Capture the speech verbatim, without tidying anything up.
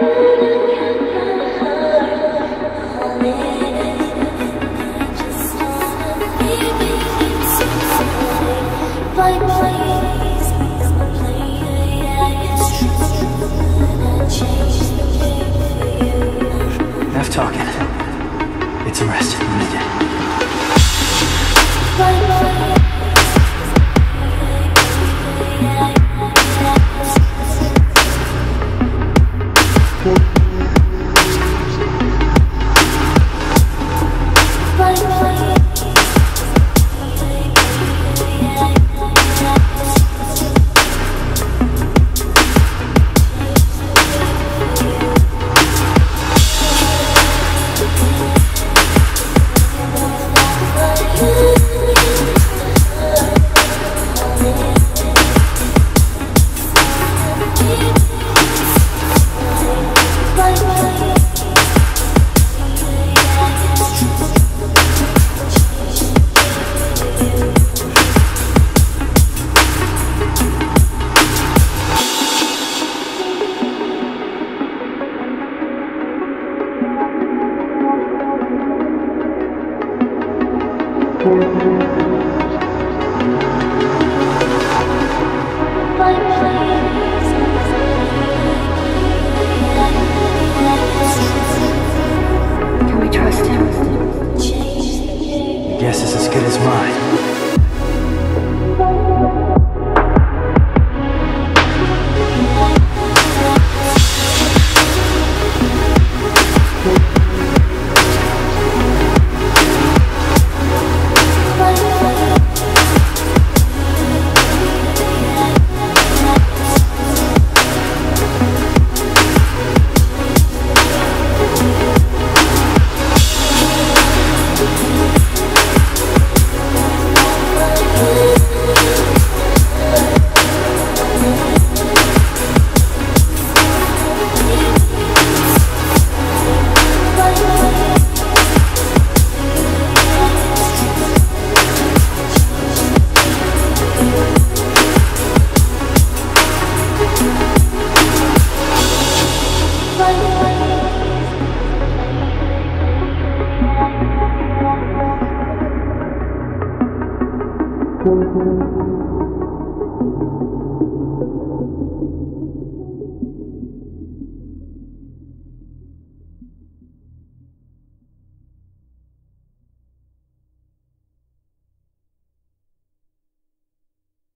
Bye-bye.